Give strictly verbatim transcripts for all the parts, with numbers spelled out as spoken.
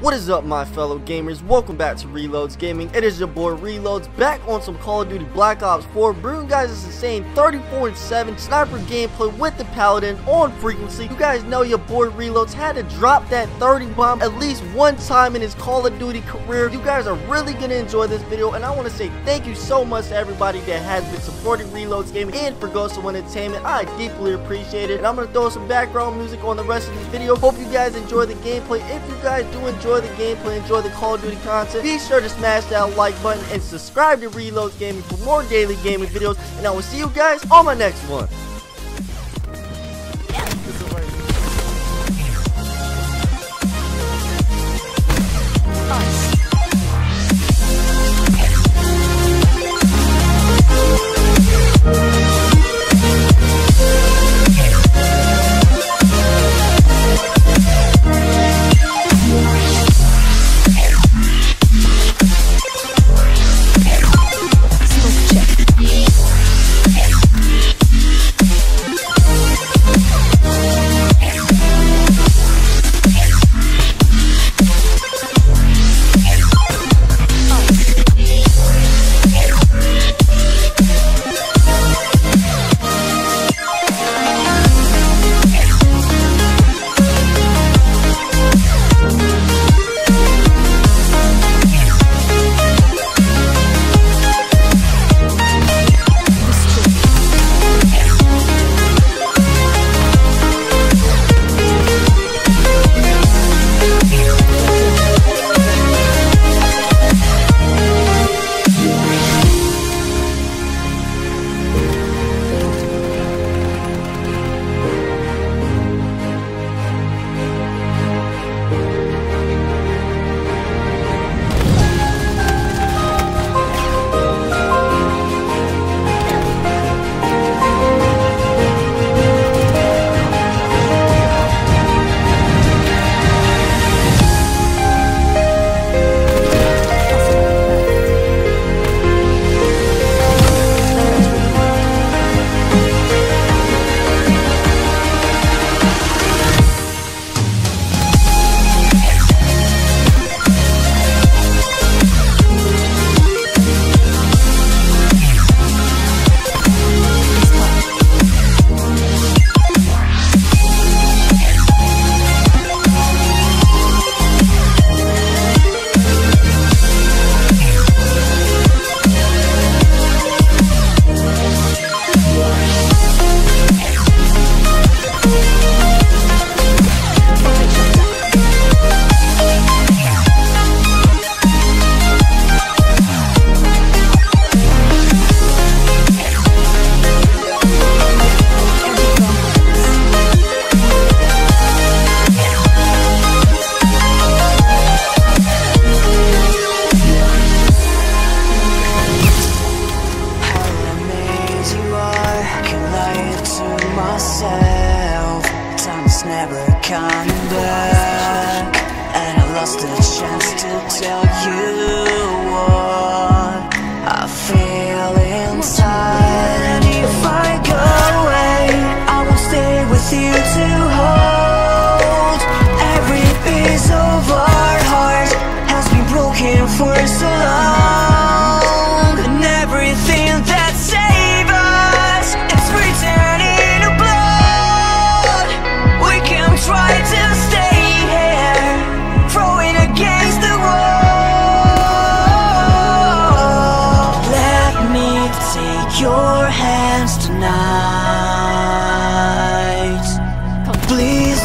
What is up, my fellow gamers? Welcome back to Reloadz Gaming. It is your boy Reloadz, back on some Call of Duty Black Ops four. Bringing guys this insane thirty-four and seven sniper gameplay with the Paladin on frequency. You guys know your boy Reloadz had to drop that thirty bomb at least one time in his Call of Duty career. You guys are really gonna enjoy this video, and I want to say thank you so much to everybody that has been supporting Reloadz Gaming and for Ghost of Entertainment. I deeply appreciate it, and I'm gonna throw some background music on the rest of this video. Hope you guys enjoy the gameplay. If you guys do enjoy the gameplay, enjoy the Call of Duty content, be sure to smash that like button and subscribe to Reloadz Gaming for more daily gaming videos, and I will see you guys on my next one.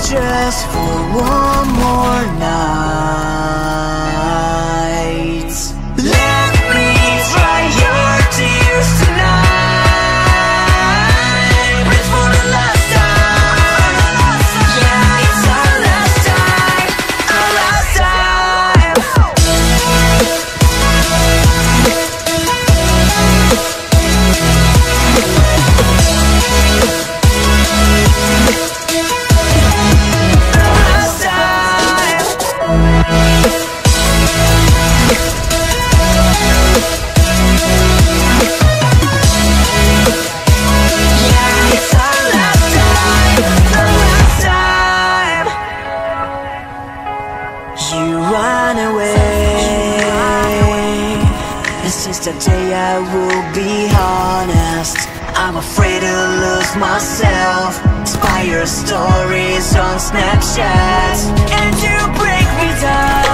Just for one more night, let me dry your tears tonight. It's for the last time, yeah, it's our last time, our last time. You are Today I will be honest, I'm afraid to lose myself. Inspire stories on Snapchat, and you break me down.